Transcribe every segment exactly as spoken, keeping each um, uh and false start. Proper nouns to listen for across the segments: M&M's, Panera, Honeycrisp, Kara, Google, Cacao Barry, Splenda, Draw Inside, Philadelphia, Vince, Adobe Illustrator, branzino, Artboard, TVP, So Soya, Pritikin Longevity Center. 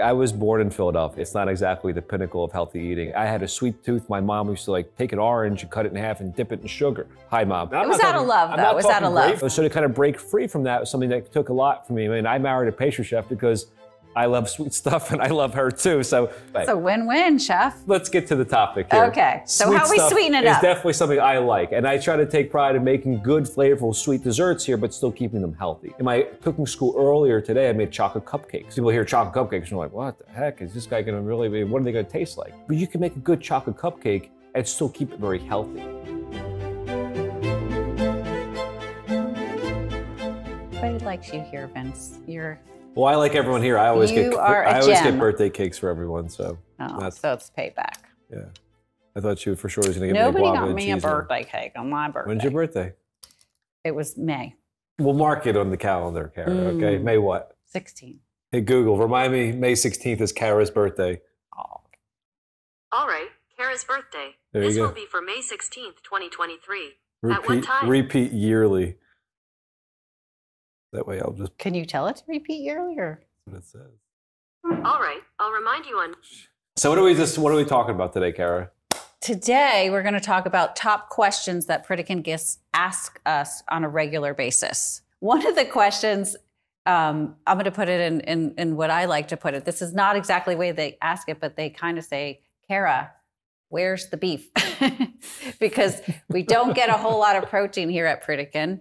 I was born in Philadelphia. It's not exactly the pinnacle of healthy eating. I had a sweet tooth. My mom used to like take an orange and cut it in half and dip it in sugar. Hi, Mom. It was out of love, though. It was out of love. So to kind of break free from that was something that took a lot from me. I mean, I married a pastry chef because I love sweet stuff and I love her too. So it's a win-win, chef. Let's get to the topic here. Okay, so how we sweeten it up. It's definitely something I like. And I try to take pride in making good, flavorful, sweet desserts here, but still keeping them healthy. In my cooking school earlier today, I made chocolate cupcakes. People hear chocolate cupcakes and they're like, what the heck is this guy gonna really be, what are they gonna taste like? But you can make a good chocolate cupcake and still keep it very healthy. Everybody likes you here, Vince. You're Well, I like everyone here. I always you get I always gem. get birthday cakes for everyone, so oh, that's, so it's payback. Yeah, I thought you for sure was going to give Nobody me a guava got me and cheese a birthday on. cake on my birthday. When's your birthday? It was May. We'll mark it on the calendar, Kara. Mm. Okay, May what? sixteenth. Hey Google, remind me May sixteenth is Kara's birthday. Oh. All right, Kara's birthday. There this you go. will be for May sixteenth, twenty twenty-three. Repeat, At what time? Repeat yearly. That way I'll just... Can you tell it to repeat yearly? That's what it says. All right, I'll remind you on... So what are we just, what are we talking about today, Kara? Today, we're going to talk about top questions that Pritikin guests ask us on a regular basis. One of the questions, um, I'm going to put it in, in, in what I like to put it. This is not exactly the way they ask it, but they kind of say, Kara, where's the beef? Because we don't get a whole lot of protein here at Pritikin.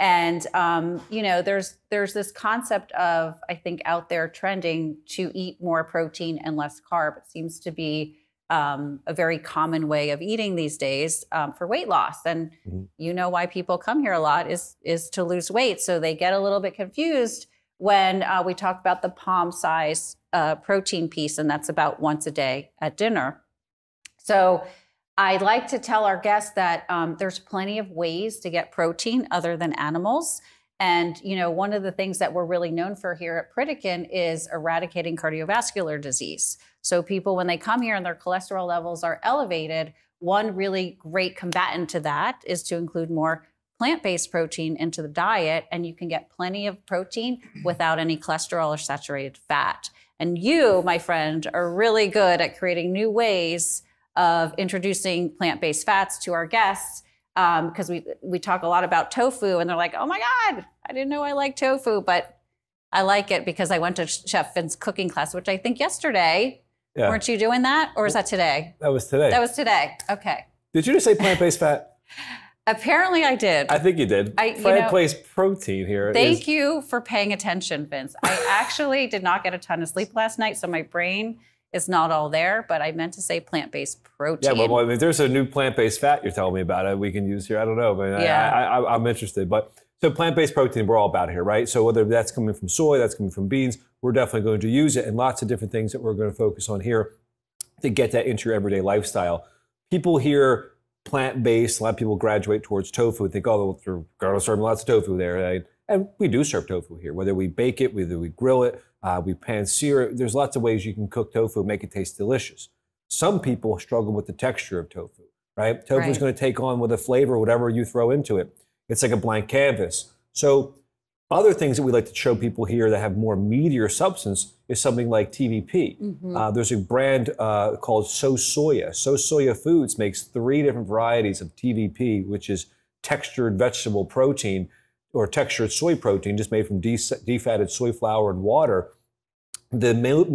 And, um, you know, there's there's this concept of, I think, out there trending to eat more protein and less carb. It seems to be um, a very common way of eating these days um, for weight loss. And mm-hmm. you know why people come here a lot is, is to lose weight. So they get a little bit confused when uh, we talk about the palm size uh, protein piece, and that's about once a day at dinner. So I'd like to tell our guests that um, there's plenty of ways to get protein other than animals. And, you know, one of the things that we're really known for here at Pritikin is eradicating cardiovascular disease. So people, when they come here and their cholesterol levels are elevated, one really great combatant to that is to include more plant-based protein into the diet, and you can get plenty of protein without any cholesterol or saturated fat. And you, my friend, are really good at creating new ways of introducing plant-based fats to our guests, because um, we we talk a lot about tofu, and they're like, oh my God, I didn't know I liked tofu, but I like it because I went to Chef Vince's cooking class, which I think yesterday, yeah. Weren't you doing that? Or was that today? That was today. That was today, okay. Did you just say plant-based fat? Apparently I did. I think you did. I, you plant-based know, protein here. Thank is. you for paying attention, Vince. I actually did not get a ton of sleep last night, so my brain It's not all there, but I meant to say plant-based protein. Yeah, well, if there's a new plant-based fat you're telling me about it, we can use here. I don't know, but yeah. I, I, I'm interested. But so plant-based protein, we're all about here, right? So whether that's coming from soy, that's coming from beans, we're definitely going to use it, and lots of different things that we're going to focus on here to get that into your everyday lifestyle. People hear plant-based, a lot of people graduate towards tofu and think, oh, they're going to serve lots of tofu there, right? And we do serve tofu here, whether we bake it, whether we grill it, uh, we pan sear it. There's lots of ways you can cook tofu and make it taste delicious. Some people struggle with the texture of tofu, right? Tofu is going to take on with a flavor, whatever you throw into it. It's like a blank canvas. So other things that we like to show people here that have more meatier substance is something like T V P. Mm-hmm. uh, there's a brand uh, called So Soya. So Soya Foods makes three different varieties of T V P, which is textured vegetable protein, or textured soy protein just made from de defatted soy flour and water. The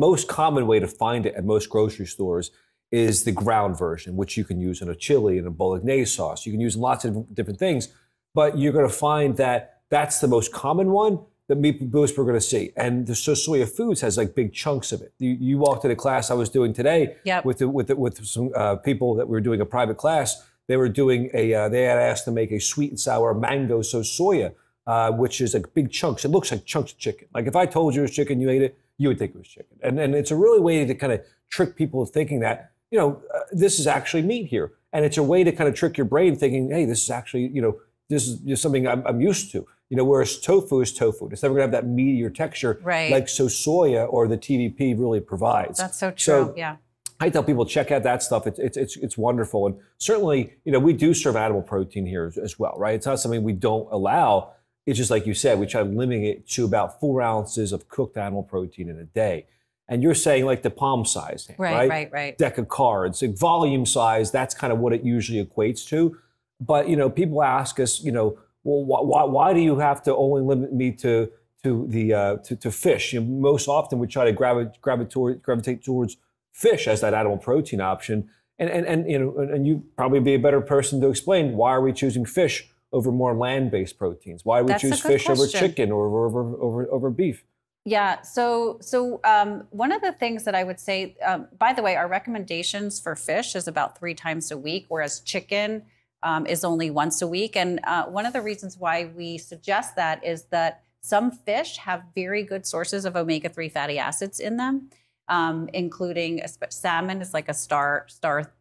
most common way to find it at most grocery stores is the ground version, which you can use in a chili and a bolognese sauce. You can use lots of different things, but you're gonna find that that's the most common one that most we're gonna see. And the So Soya Foods has like big chunks of it. You, you walked in a class I was doing today yep. with, the, with, the, with some uh, people that we were doing a private class. They were doing a, uh, they had asked to make a sweet and sour mango So Soya. Uh, which is like big chunks. It looks like chunks of chicken. Like if I told you it was chicken, you ate it, you would think it was chicken. And, and it's a really way to kind of trick people thinking that, you know, uh, this is actually meat here. And it's a way to kind of trick your brain thinking, hey, this is actually, you know, this is just something I'm, I'm used to. You know, whereas tofu is tofu. It's never gonna have that meatier texture right. like So Soya or the T V P really provides. That's so true, so, yeah. I tell people, check out that stuff. It's, it's, it's, it's wonderful. And certainly, you know, we do serve animal protein here as, as well, right? It's not something we don't allow. It's just like you said, we try to limit it to about four ounces of cooked animal protein in a day. And you're saying like the palm size, right? Right, right, right. Deck of cards, like volume size, that's kind of what it usually equates to. But, you know, people ask us, you know, well, wh why, why do you have to only limit me to to the uh, to, to fish? You know, most often we try to gravitate, gravitate, gravitate towards fish as that animal protein option. And, and, and you know, and you'd probably be a better person to explain why are we choosing fish over more land-based proteins? Why do we That's choose fish question. over chicken or over, over, over, over beef? Yeah, so so um, one of the things that I would say, um, by the way, our recommendations for fish is about three times a week, whereas chicken um, is only once a week. And uh, one of the reasons why we suggest that is that some fish have very good sources of omega three fatty acids in them, um, including salmon is like a star star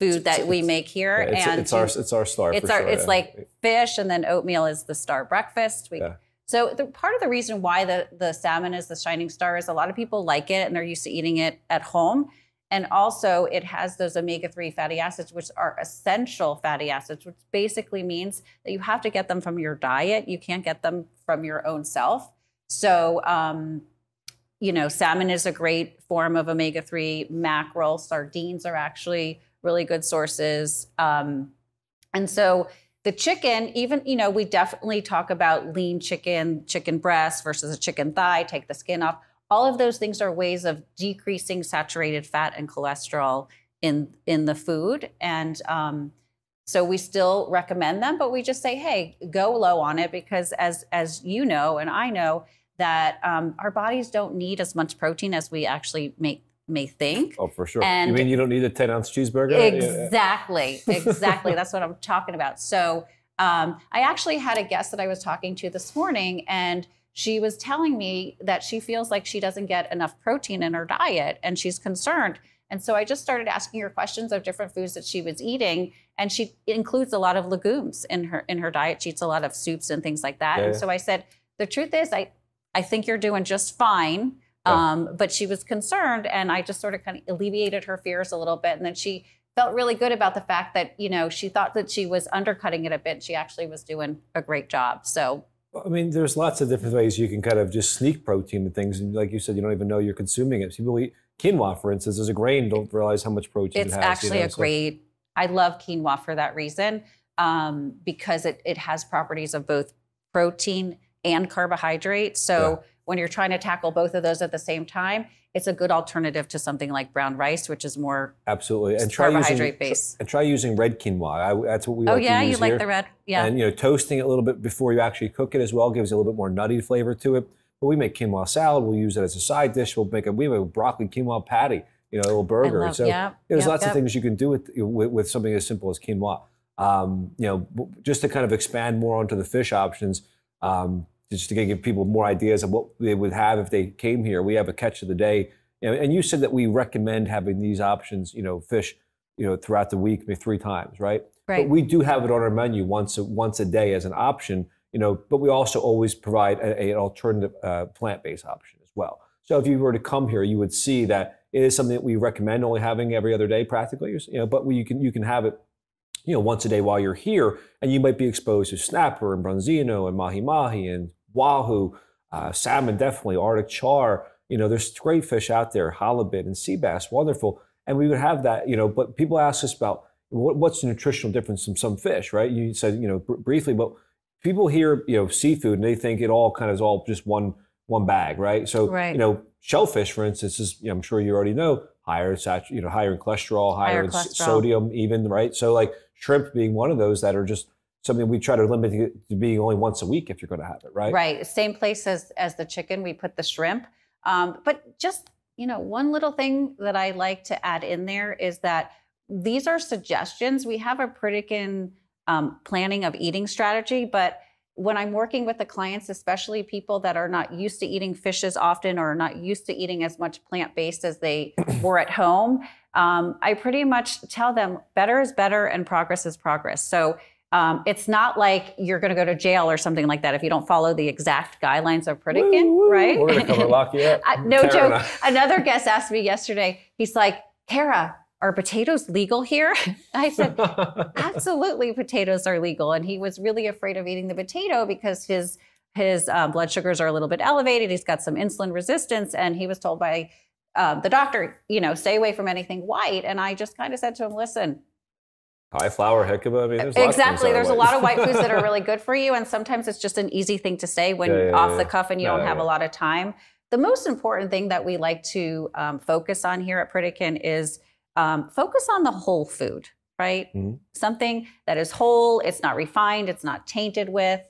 food that we make here. Yeah, it's, and it's our it's our star. It's for our sure, it's yeah. like fish, and then oatmeal is the star breakfast. We, yeah. So the, part of the reason why the, the salmon is the shining star is a lot of people like it and they're used to eating it at home. And also it has those omega three fatty acids, which are essential fatty acids, which basically means that you have to get them from your diet. You can't get them from your own self. So, um, you know, salmon is a great form of omega three, mackerel, sardines are actually really good sources. Um, and so the chicken, even, you know, we definitely talk about lean chicken, chicken breast versus a chicken thigh, take the skin off. All of those things are ways of decreasing saturated fat and cholesterol in, in the food. And um, so we still recommend them, but we just say, hey, go low on it, because as, as you know, and I know that um, our bodies don't need as much protein as we actually make may think. Oh, for sure. And you mean you don't need a ten ounce cheeseburger? Exactly, exactly. That's what I'm talking about. So um, I actually had a guest that I was talking to this morning, and she was telling me that she feels like she doesn't get enough protein in her diet and she's concerned. And so I just started asking her questions of different foods that she was eating, and she includes a lot of legumes in her in her diet. She eats a lot of soups and things like that. Yeah. And so I said, the truth is, I, I think you're doing just fine. Um, but she was concerned, and I just sort of kind of alleviated her fears a little bit. And then she felt really good about the fact that, you know, she thought that she was undercutting it a bit. She actually was doing a great job. So, I mean, there's lots of different ways you can kind of just sneak protein and things. And like you said, you don't even know you're consuming it. People eat quinoa, for instance, as a grain, don't realize how much protein it's it has. It's actually you know, a so. great, I love quinoa for that reason, um, because it, it has properties of both protein and carbohydrate. So yeah. When you're trying to tackle both of those at the same time, it's a good alternative to something like brown rice, which is more absolutely and try carbohydrate using, based. And try using red quinoa. I, that's what we oh, like yeah, to use Oh yeah, you here. like the red, yeah. And you know, toasting it a little bit before you actually cook it as well gives it a little bit more nutty flavor to it. But we make quinoa salad. We'll use it as a side dish. We'll make a we make a broccoli quinoa patty, you know, a little burger. I love, so yeah, you know, there's yep, lots yep. of things you can do with, with with something as simple as quinoa. Um, you know, just to kind of expand more onto the fish options. Um, just to give people more ideas of what they would have if they came here. We have a catch of the day. You know, and you said that we recommend having these options, you know, fish, you know, throughout the week, maybe three times, right? Right. But we do have it on our menu once a, once a day as an option, you know, but we also always provide a, a, an alternative uh, plant-based option as well. So if you were to come here, you would see that it is something that we recommend only having every other day practically, you know, but we, you can you can have it you know, once a day while you're here, and you might be exposed to snapper and branzino and mahi-mahi and wahoo, uh, salmon definitely, Arctic char. You know, there's great fish out there, halibut and sea bass, wonderful. And we would have that, you know, but people ask us about what, what's the nutritional difference from some fish, right? You said, you know, br briefly, but people hear, you know, seafood and they think it all kind of is all just one, one bag, right? So, right. you know, shellfish, for instance, is, you know, I'm sure you already know, higher, you know, higher in cholesterol, higher, higher in cholesterol. sodium even, right? So like shrimp being one of those that are just something we try to limit it to being only once a week if you're going to have it, right? Right. Same place as, as the chicken, we put the shrimp. Um, but just, you know, one little thing that I like to add in there is that these are suggestions. We have a Pritikin um, planning of eating strategy, but when I'm working with the clients, especially people that are not used to eating fish as often or not used to eating as much plant-based as they were at home, um, I pretty much tell them better is better and progress is progress. So um, it's not like you're going to go to jail or something like that if you don't follow the exact guidelines of Pritikin, woo, woo, right? We're going to come and lock you up. I, no Kara joke. Another guest asked me yesterday, he's like, Kara, are potatoes legal here? I said, absolutely potatoes are legal. And he was really afraid of eating the potato because his, his um, blood sugars are a little bit elevated. He's got some insulin resistance. And he was told by um, the doctor, you know, stay away from anything white. And I just kind of said to him, listen, high flour, hiccuba. I mean, there's exactly. There's a lot of white foods that are really good for you. And sometimes it's just an easy thing to say when yeah, yeah, off yeah. the cuff and you no, don't have yeah. a lot of time. The most important thing that we like to um, focus on here at Pritikin is um, focus on the whole food, right? Mm-hmm. Something that is whole, it's not refined, it's not tainted with,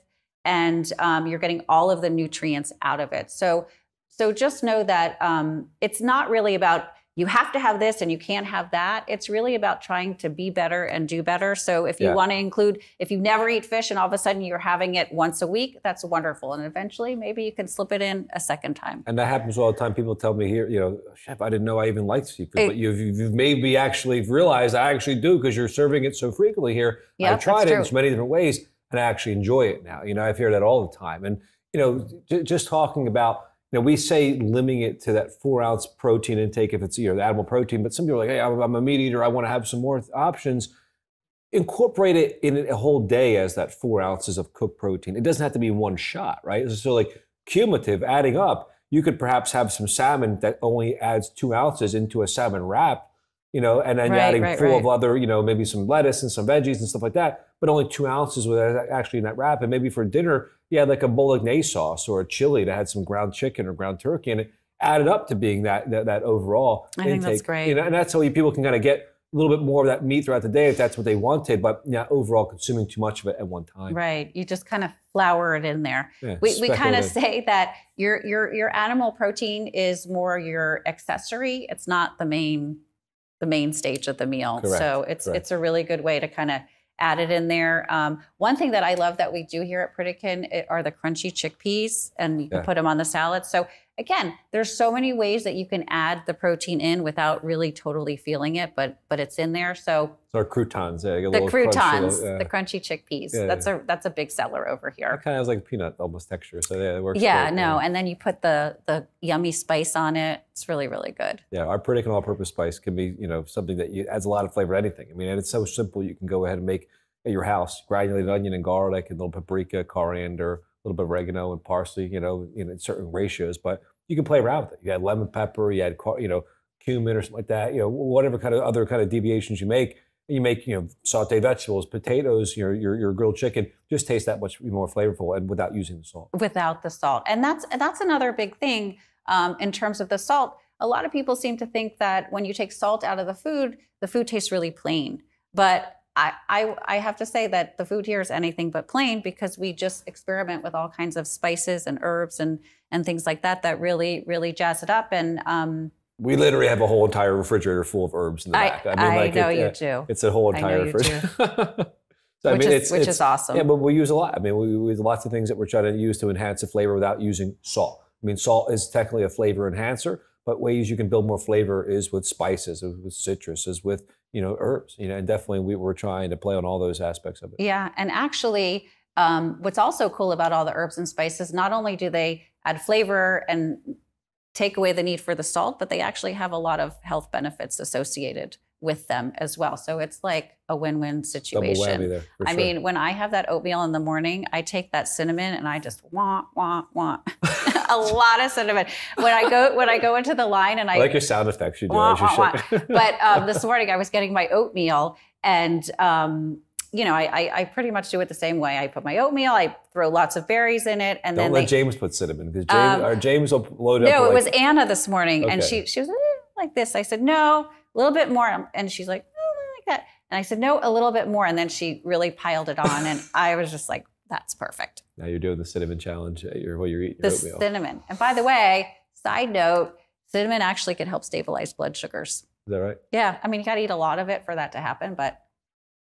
and um, you're getting all of the nutrients out of it. So, so just know that um, it's not really about you have to have this and you can't have that. It's really about trying to be better and do better. So if you yeah. want to include, if you never eat fish and all of a sudden you're having it once a week, that's wonderful. And eventually maybe you can slip it in a second time. And that happens all the time. People tell me here, you know, Chef, I didn't know I even liked seafood. It, but you've, you've made me actually realize I actually do because you're serving it so frequently here. Yep, I've tried it in so many different ways and I actually enjoy it now. You know, I hear that all the time. And, you know, j- just talking about, now, we say limiting it to that four ounce protein intake if it's, you know, the animal protein, but some people are like, hey, I'm a meat eater, I want to have some more th- options. Incorporate it in a whole day as that four ounces of cooked protein. It doesn't have to be one shot, right? So like cumulative, adding up, you could perhaps have some salmon that only adds two ounces into a salmon wrap, you know, and then right, you're adding right, full right. of other, you know, maybe some lettuce and some veggies and stuff like that, but only two ounces was actually in that wrap. And maybe for dinner, you had like a bolognese sauce or a chili that had some ground chicken or ground turkey in it, added up to being that that, that overall I intake. I think that's great. You know, and that's how people can kind of get a little bit more of that meat throughout the day if that's what they wanted, but not overall consuming too much of it at one time. Right, you just kind of flour it in there. Yeah, we we kind of say that your your your animal protein is more your accessory. It's not the main the main stage of the meal. Correct. So it's Correct. It's a really good way to kind of add it in there. Um, one thing that I love that we do here at Pritikin are the crunchy chickpeas, and you can yeah. put them on the salad. So again, there's so many ways that you can add the protein in without really totally feeling it, but but it's in there. So our croutons, yeah, the croutons, crunchy, uh, the crunchy chickpeas. Yeah, that's yeah. a that's a big seller over here. It kind of has like peanut almost texture, so yeah, it works. Yeah, great, no, yeah. and then you put the the yummy spice on it. It's really really good. Yeah, our Pritikin all-purpose spice can be you know something that you, adds a lot of flavor to anything. I mean, and it's so simple. You can go ahead and make at your house granulated onion and garlic, and a little paprika, coriander, a little bit of oregano and parsley, you know, in certain ratios, but you can play around with it. You add lemon pepper, you add, you know, cumin or something like that, you know, whatever kind of other kind of deviations you make. You make, you know, sauteed vegetables, potatoes, your, your, your grilled chicken, just taste that much more flavorful and without using the salt. Without the salt. And that's, that's another big thing um, in terms of the salt. A lot of people seem to think that when you take salt out of the food, the food tastes really plain, but I, I I have to say that the food here is anything but plain because we just experiment with all kinds of spices and herbs and and things like that that really really jazz it up. And um, we literally have a whole entire refrigerator full of herbs in the I, back. I, mean, I like know it, you uh, do. It's a whole entire refrigerator. So, which I mean, is, it's, which it's, is awesome. Yeah, but we use a lot. I mean, we, we use lots of things that we're trying to use to enhance the flavor without using salt. I mean, salt is technically a flavor enhancer, but ways you can build more flavor is with spices, is with citrus, is with you know, herbs, you know, and definitely we were trying to play on all those aspects of it. Yeah, and actually, um, what's also cool about all the herbs and spices, not only do they add flavor and take away the need for the salt, but they actually have a lot of health benefits associated with them as well. So it's like a win-win situation. Double whammy there, for I sure. mean, when I have that oatmeal in the morning, I take that cinnamon and I just want, want, want a lot of cinnamon. When I go, when I go into the line and I, I like your sound effects you do. Wah, wah, wah. But um, this morning I was getting my oatmeal, and um, you know, I, I I pretty much do it the same way. I put my oatmeal, I throw lots of berries in it, and don't then let they, James put cinnamon because James, um, or James will load no, up. No, it like, was Anna this morning, okay. and she she was eh, like this. I said no. A little bit more, and she's like, oh, like that. And I said, no, a little bit more. And then she really piled it on, and I was just like, that's perfect. Now you're doing the cinnamon challenge at your, while you're eating your the oatmeal. The cinnamon. And by the way, side note, cinnamon actually could help stabilize blood sugars. Is that right? Yeah. I mean, you got to eat a lot of it for that to happen, but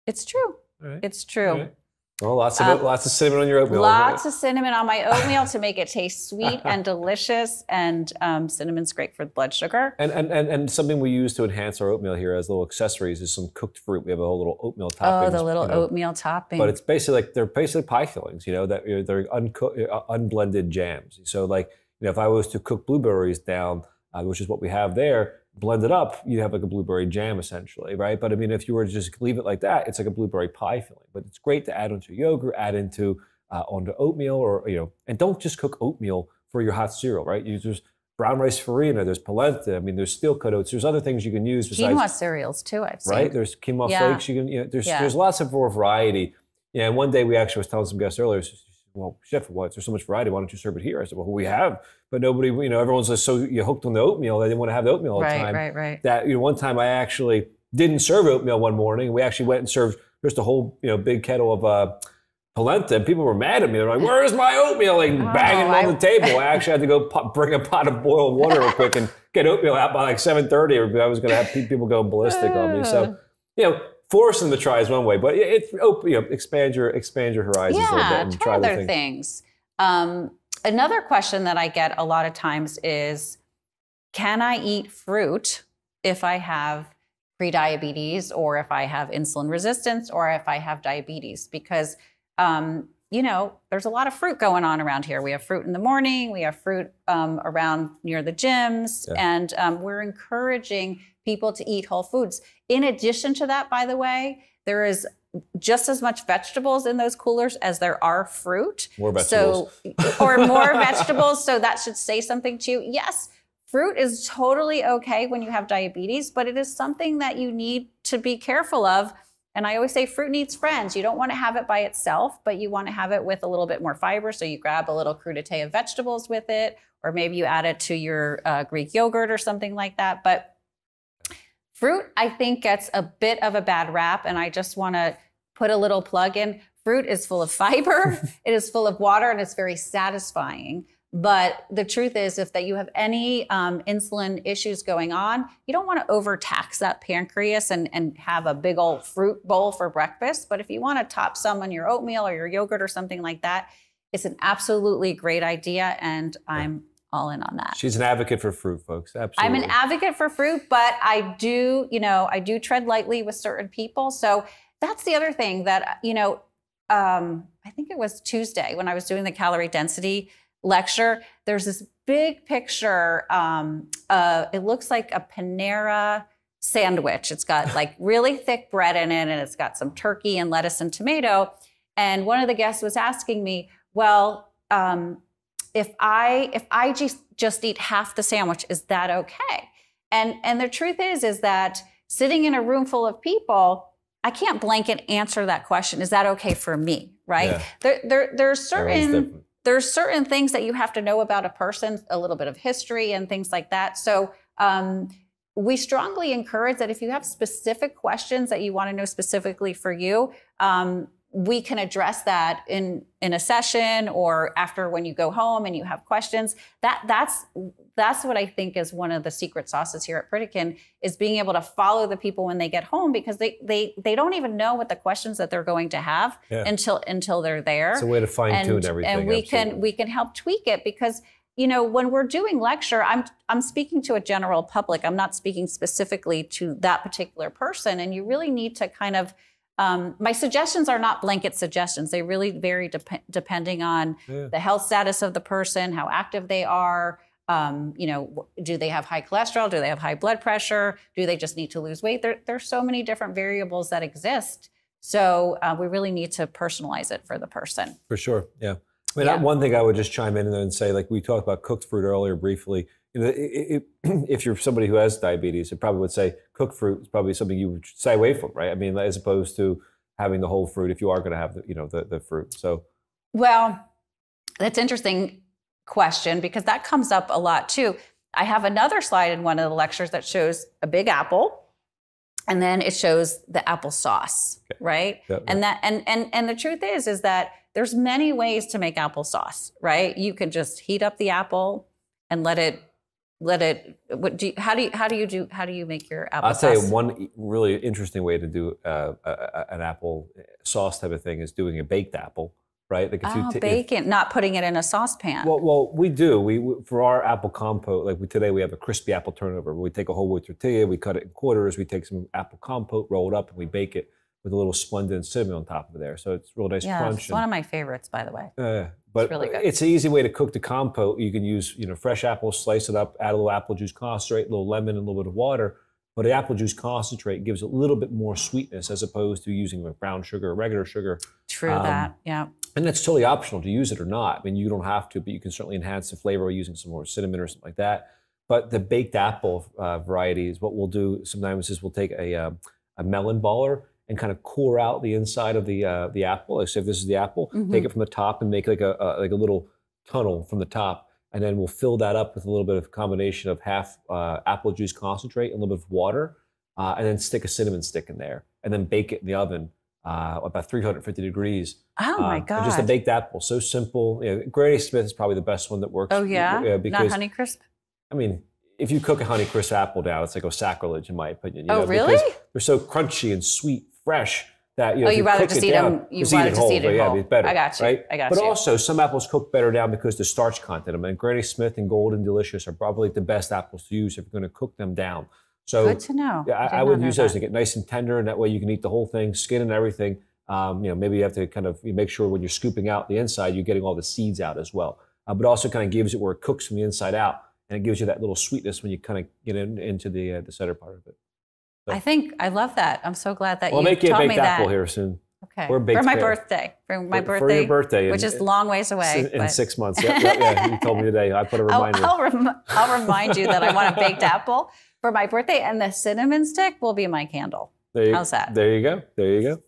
it's true. All right. It's true. All right. Well, lots of um, lots of cinnamon on your oatmeal. Lots of cinnamon on my oatmeal to make it taste sweet and delicious. And um, cinnamon's great for blood sugar. And, and and and something we use to enhance our oatmeal here as little accessories is some cooked fruit. We have a whole little oatmeal topping. Oh, the little you know, oatmeal topping. But it's basically like they're basically pie fillings. You know that you know, they're unco- uh, unblended jams. So like you know, if I was to cook blueberries down, uh, which is what we have there, blend it up, you have like a blueberry jam essentially, right? But I mean, if you were to just leave it like that, it's like a blueberry pie filling. But it's great to add onto yogurt, add into uh, onto oatmeal, or you know, and don't just cook oatmeal for your hot cereal, right? You just brown rice farina, there's polenta. I mean, there's steel cut oats. There's other things you can use besides quinoa cereals too. I've seen right. There's quinoa yeah. flakes. You can. You know, there's yeah. there's lots of more variety. Yeah. And one day we actually was telling some guests earlier. Well, chef, why is there so much variety? Why don't you serve it here? I said, well, we have, but nobody, you know, everyone's just so you're hooked on the oatmeal. They didn't want to have the oatmeal all the right, time. Right, right, right. That, you know, one time I actually didn't serve oatmeal one morning. And we actually went and served just a whole, you know, big kettle of uh, polenta. And people were mad at me. They're like, where's my oatmeal? Like oh, banging no, it on I... the table. I actually had to go pot, bring a pot of boiled water real quick and get oatmeal out by like seven thirty. Or I was going to have people go ballistic on me. So, you know. Force them to try is one way, but it, it oh, you know, expand your expand your horizons yeah, a little bit and try, try other things. things. Um, another question that I get a lot of times is, can I eat fruit if I have prediabetes or if I have insulin resistance or if I have diabetes? Because um, you know, there's a lot of fruit going on around here. We have fruit in the morning. We have fruit um, around near the gyms, yeah. and um, we're encouraging people to eat whole foods. In addition to that, by the way, there is just as much vegetables in those coolers as there are fruit. More vegetables. So, or more vegetables, so that should say something to you. Yes, fruit is totally okay when you have diabetes, but it is something that you need to be careful of. And I always say fruit needs friends. You don't want to have it by itself, but you want to have it with a little bit more fiber. So you grab a little crudité of vegetables with it, or maybe you add it to your uh, Greek yogurt or something like that. But fruit, I think, gets a bit of a bad rap, and I just want to put a little plug in. Fruit is full of fiber, it is full of water, and it's very satisfying. But the truth is, if that you have any um, insulin issues going on, you don't want to overtax that pancreas and, and have a big old fruit bowl for breakfast. But if you want to top some on your oatmeal or your yogurt or something like that, it's an absolutely great idea, and I'm all in on that. She's an advocate for fruit, folks. Absolutely. I'm an advocate for fruit, but I do, you know, I do tread lightly with certain people. So that's the other thing that, you know, um, I think it was Tuesday when I was doing the calorie density lecture, there's this big picture. Um, uh, it looks like a Panera sandwich. It's got like really thick bread in it, and it's got some turkey and lettuce and tomato. And one of the guests was asking me, well, um, If I if I just, just eat half the sandwich, is that okay? And and the truth is, is that sitting in a room full of people, I can't blanket answer that question. Is that okay for me? Right? Yeah. There there there's certain there's certain things that you have to know about a person, a little bit of history and things like that. So um, we strongly encourage that if you have specific questions that you want to know specifically for you, um, we can address that in, in a session or after when you go home and you have questions. That, that's, that's what I think is one of the secret sauces here at Pritikin, is being able to follow the people when they get home, because they, they, they don't even know what the questions that they're going to have yeah. until, until they're there. It's a way to fine tune everything. And we absolutely. can, we can help tweak it, because, you know, when we're doing lecture, I'm, I'm speaking to a general public. I'm not speaking specifically to that particular person. And you really need to kind of, Um, my suggestions are not blanket suggestions. They really vary dep depending on yeah. the health status of the person, how active they are. Um, you know, do they have high cholesterol? Do they have high blood pressure? Do they just need to lose weight? There, there's so many different variables that exist. So uh, we really need to personalize it for the person. For sure. Yeah. I mean, yeah. one thing I would just chime in and say, like we talked about cooked fruit earlier briefly. You know, it, it, if you're somebody who has diabetes, it probably would say cooked fruit is probably something you would stay away from, right? I mean, as opposed to having the whole fruit if you are going to have, the, you know, the, the fruit. So, well, that's an interesting question, because that comes up a lot too. I have another slide in one of the lectures that shows a big apple, and then it shows the applesauce, okay. right? Yep, and yep. that and and and the truth is, is that there's many ways to make applesauce, right? You can just heat up the apple and let it. Let it. What do you, how do you how do you do how do you make your apple? I'll tell you one really interesting way to do uh, a, a, an apple sauce type of thing is doing a baked apple, right? Like if oh, you bacon, if, not putting it in a saucepan. Well, well, we do. We for our apple compote, like we, today we have a crispy apple turnover. We take a whole wheat tortilla, we cut it in quarters, we take some apple compote, roll it up, and we bake it with a little Splenda and cinnamon on top of there. So it's real nice yeah, crunch. It's and, one of my favorites, by the way. Uh, but it's, really good. It's an easy way to cook the compote. You can use, you know, fresh apples, slice it up, add a little apple juice concentrate, a little lemon, and a little bit of water. But an apple juice concentrate gives a little bit more sweetness as opposed to using like brown sugar or regular sugar. True um, that, yeah. And that's totally optional to use it or not. I mean, you don't have to, but you can certainly enhance the flavor using some more cinnamon or something like that. But the baked apple uh, variety is what we'll do sometimes is we'll take a, um, a melon baller and kind of core out the inside of the uh, the apple. Like, say if this is the apple, mm-hmm. take it from the top and make like a, a like a little tunnel from the top. And then we'll fill that up with a little bit of combination of half uh, apple juice concentrate and a little bit of water, uh, and then stick a cinnamon stick in there, and then bake it in the oven uh, about three hundred fifty degrees. Oh my uh, God! Just a baked apple, so simple. You know, Granny Smith is probably the best one that works. Oh yeah, because, not Honeycrisp. I mean, if you cook a Honeycrisp apple down, it's like a sacrilege, in my opinion. You oh know, really? They're so crunchy and sweet, fresh. That, you know, oh, you rather just eat them. You rather just eat it whole. I got you. I got you. But also, some apples cook better down because the starch content. I mean, Granny Smith and Golden Delicious are probably the best apples to use if you're going to cook them down. So good to know. Yeah, I, I would use those to get nice and tender, and that way you can eat the whole thing, skin and everything. Um, you know, maybe you have to kind of make sure when you're scooping out the inside, you're getting all the seeds out as well. Uh, but also, kind of gives it where it cooks from the inside out, and it gives you that little sweetness when you kind of get in, into the uh, the center part of it. So. I think I love that. I'm so glad that we'll you taught me that. We'll make you a baked apple here soon. Okay. For my pear. birthday. For my for, birthday. For your birthday, which in, is long ways away. In, in six months. Yeah, yeah, yeah. You told me today. I put a reminder. I'll, I'll, rem I'll remind you that I want a baked apple for my birthday, and the cinnamon stick will be my candle. There you, How's that? There you go. There you go.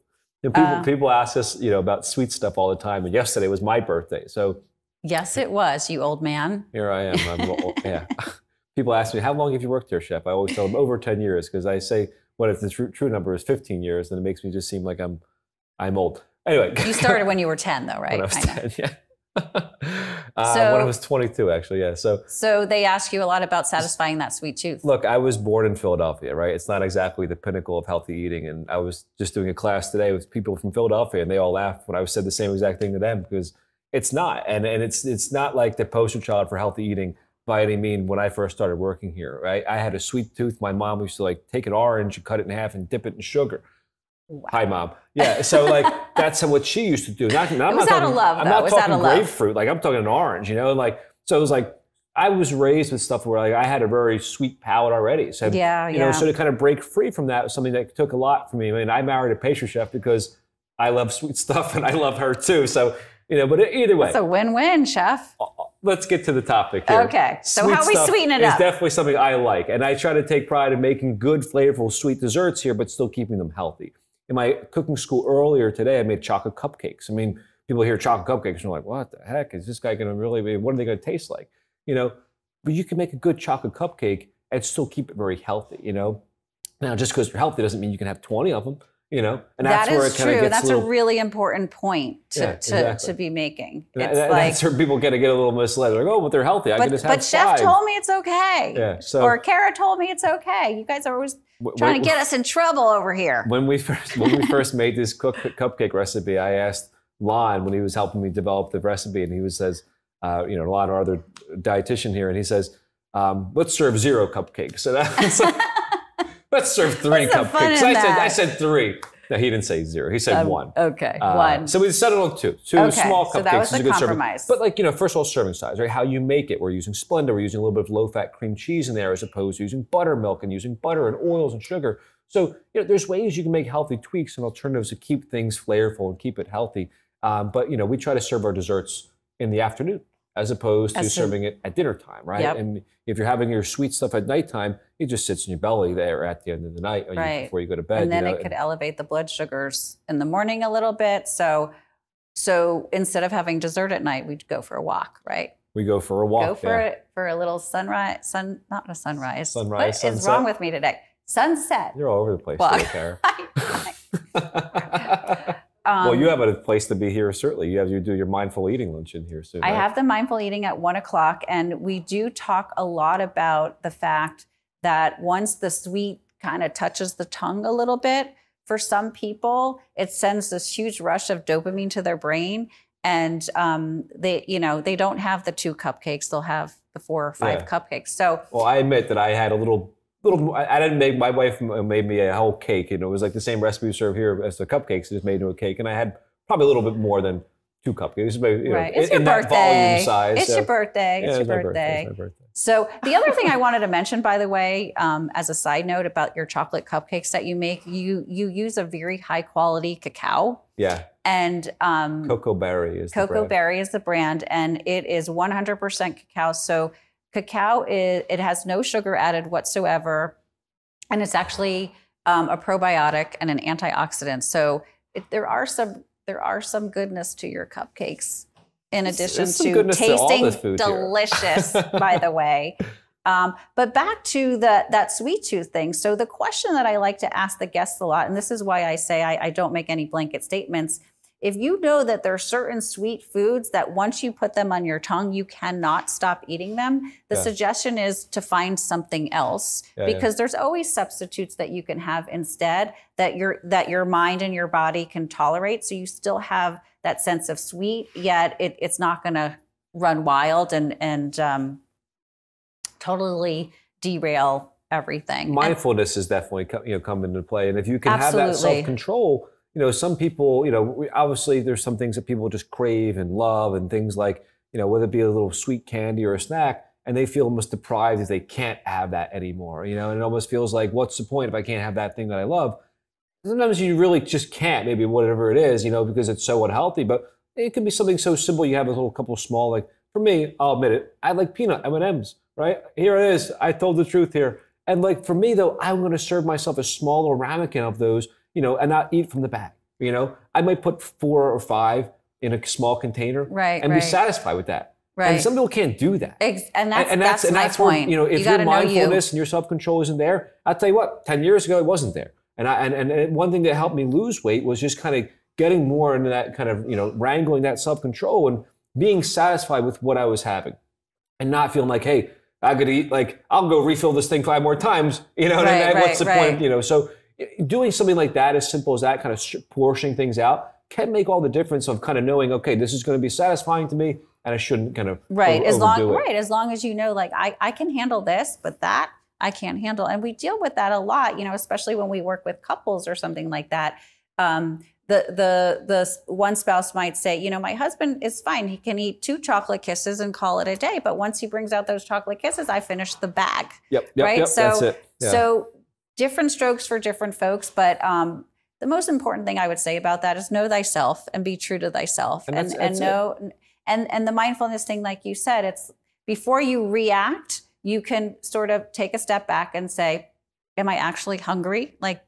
And people uh, people ask us, you know, about sweet stuff all the time. And yesterday was my birthday, so. Yes, it was. You old man. Here I am. I'm old. Yeah. People ask me, how long have you worked here, Chef? I always tell them over ten years, because I say, what if the true, true number is fifteen years, then it makes me just seem like I'm I'm old. Anyway. You started when you were ten, though, right? When I was I ten, know. yeah. uh, so, when I was twenty-two, actually, yeah. So, so they ask you a lot about satisfying that sweet tooth. Look, I was born in Philadelphia, right? It's not exactly the pinnacle of healthy eating. And I was just doing a class today with people from Philadelphia, and they all laughed when I said the same exact thing to them, because it's not. And, and it's, it's not like the poster child for healthy eating by any mean when I first started working here, right? I had a sweet tooth. My mom used to like take an orange and cut it in half and dip it in sugar. Wow. Hi, Mom. Yeah, so like that's what she used to do. Not, I'm it was not talking, out of love, I'm though. not talking grapefruit. Like I'm talking an orange, you know? And like, so it was like, I was raised with stuff where like I had a very sweet palate already. So, yeah, you yeah. know, so to kind of break free from that was something that took a lot for me. I mean, I married a pastry chef because I love sweet stuff and I love her too. So, you know, but either way. It's a win-win, Chef. Let's get to the topic here. Okay, so how we sweeten it up. It's definitely something I like, and I try to take pride in making good, flavorful, sweet desserts here, but still keeping them healthy. In my cooking school earlier today, I made chocolate cupcakes. I mean, people hear chocolate cupcakes, and they're like, what the heck? Is this guy gonna really be, what are they gonna taste like? You know, but you can make a good chocolate cupcake and still keep it very healthy, you know? Now, just because they're healthy doesn't mean you can have twenty of them. You know, and that's that is where it kind of gets that's a little, a really important point to, yeah, exactly. to, to be making. It's that, that, like, that's where people get to get a little misled. They're like, oh, but they're healthy. I but, can just have But five. Chef told me it's okay. Yeah, so, or Kara told me it's okay. You guys are always when, trying to get us in trouble over here. When we first when we first made this cook, cupcake recipe, I asked Lon when he was helping me develop the recipe, and he was says, uh, you know, Lon, our other dietitian here, and he says, um, let's serve zero cupcakes. So that's like, let's serve three cupcakes. I said, I said three. No, he didn't say zero. He said um, one. Okay, uh, one. So we settled on two. Two okay. small cupcakes. So that was the is a good compromise. Serving. But like, you know, first of all, serving size, right? How you make it. We're using Splenda. We're using a little bit of low-fat cream cheese in there as opposed to using buttermilk and using butter and oils and sugar. So, you know, there's ways you can make healthy tweaks and alternatives to keep things flavorful and keep it healthy. Um, but, you know, we try to serve our desserts in the afternoon as opposed to as serving it at dinner time, right? Yep. And if you're having your sweet stuff at nighttime, it just sits in your belly there at the end of the night or right. you, before you go to bed. And then you know? it could and, elevate the blood sugars in the morning a little bit. So so instead of having dessert at night, we'd go for a walk, right? We go for a walk. Go for, yeah. a, for a little sunrise, sun, not a sunrise. Sunrise, What sunset? is wrong with me today? Sunset. You're all over the place today, Kara. Um, well, you have a place to be here, certainly. You have to do your mindful eating lunch in here soon. I right? have the mindful eating at one o'clock, and we do talk a lot about the fact that once the sweet kind of touches the tongue a little bit, for some people, it sends this huge rush of dopamine to their brain, and um, they, you know, they don't have the two cupcakes; they'll have the four or five yeah. cupcakes. So, well, I admit that I had a little. Little, I didn't make, my wife made me a whole cake, and it was like the same recipe we serve here as the cupcakes, just made into a cake, and I had probably a little bit more than two cupcakes. Maybe, you right. know, it's in, your in birthday. That volume size. It's so, your birthday. Yeah, it's your birthday. birthday. It's my birthday. So the other thing I wanted to mention, by the way, um, as a side note about your chocolate cupcakes that you make, you you use a very high quality cacao. Yeah. And um, Cacao Barry is Cacao the brand. Barry is the brand, and it is one hundred percent cacao. So cacao is it has no sugar added whatsoever, and it's actually um, a probiotic and an antioxidant. So it, there are some there are some goodness to your cupcakes. In addition to tasting to delicious, by the way. Um, but back to the, that sweet tooth thing. So the question that I like to ask the guests a lot, and this is why I say I, I don't make any blanket statements. If you know that there are certain sweet foods that once you put them on your tongue, you cannot stop eating them, the yeah. suggestion is to find something else yeah, because yeah. there's always substitutes that you can have instead that your, that your mind and your body can tolerate. So you still have that sense of sweet, yet it, it's not going to run wild and and um, totally derail everything. Mindfulness and, is definitely you know come into play, and if you can absolutely. have that self control, you know some people, you know obviously there's some things that people just crave and love, and things like you know whether it be a little sweet candy or a snack, and they feel almost deprived if they can't have that anymore. You know, and it almost feels like what's the point if I can't have that thing that I love? Sometimes you really just can't, maybe whatever it is, you know, because it's so unhealthy. But it could be something so simple. You have a little couple small, like for me, I'll admit it. I like peanut M and M's, right? Here it is. I told the truth here. And like for me though, I'm going to serve myself a small ramekin of those, you know, and not eat from the bag. You know, I might put four or five in a small container, right, and right. be satisfied with that. Right. And some people can't do that. Ex and that's, and, and that's, that's and my that's point. Where, you know, if you your mindfulness you. and your self-control isn't there, I'll tell you what, ten years ago, it wasn't there. And, I, and and one thing that helped me lose weight was just kind of getting more into that kind of, you know, wrangling that self-control and being satisfied with what I was having and not feeling like, hey, I could eat, like, I'll go refill this thing five more times, you know, right, and, and right, what's the right. point, you know? So doing something like that, as simple as that, kind of portioning things out, can make all the difference of kind of knowing, okay, this is going to be satisfying to me and I shouldn't kind of right, over, as long, overdo it. Right, as long as you know, like, I, I can handle this, but that I can't handle. And we deal with that a lot, you know, especially when we work with couples or something like that. Um, the, the, the one spouse might say, you know, my husband is fine. He can eat two chocolate kisses and call it a day. But once he brings out those chocolate kisses, I finish the bag. Yep, yep, right? Yep, so, that's it. Yeah. So different strokes for different folks. But um, the most important thing I would say about that is know thyself and be true to thyself. And, and, that's, and that's know, it. and, and the mindfulness thing, like you said, it's before you react, you can sort of take a step back and say, am I actually hungry? Like,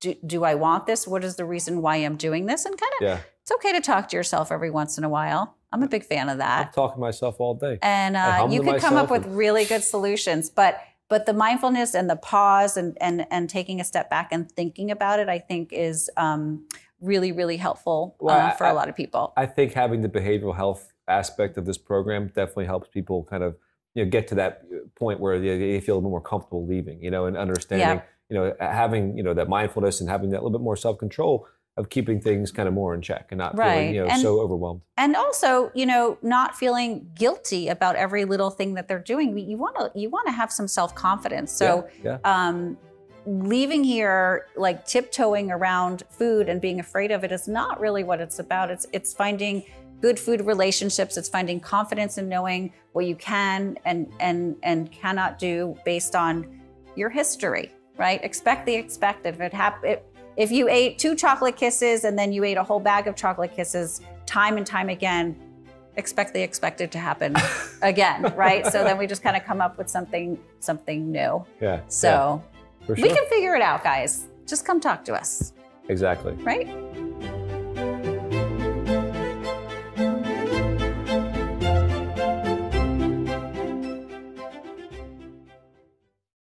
do, do I want this? What is the reason why I'm doing this? And kind of, yeah. it's okay to talk to yourself every once in a while. I'm a big fan of that. I'm talking to myself all day. And uh, you could come up with really good solutions, but but the mindfulness and the pause and, and, and taking a step back and thinking about it, I think is um, really, really helpful well, um, for I, a lot of people. I think having the behavioral health aspect of this program definitely helps people kind of you know, get to that point where they feel a little more comfortable leaving, you know, and understanding, yeah. you know, having, you know, that mindfulness and having that little bit more self-control of keeping things kind of more in check and not right. feeling, you know, and, so overwhelmed. And also, you know, not feeling guilty about every little thing that they're doing. You want to, you want to have some self-confidence. So yeah, yeah. Um, leaving here, like tiptoeing around food and being afraid of it is not really what it's about. It's, it's finding good food relationships. It's finding confidence in knowing what you can and and and cannot do based on your history, right? Expect the expected. If it hap it, if you ate two chocolate kisses and then you ate a whole bag of chocolate kisses time and time again, expect the expected to happen again, right? So then we just kind of come up with something something new. Yeah. So yeah, for sure. We can figure it out, guys. Just come talk to us. Exactly. Right?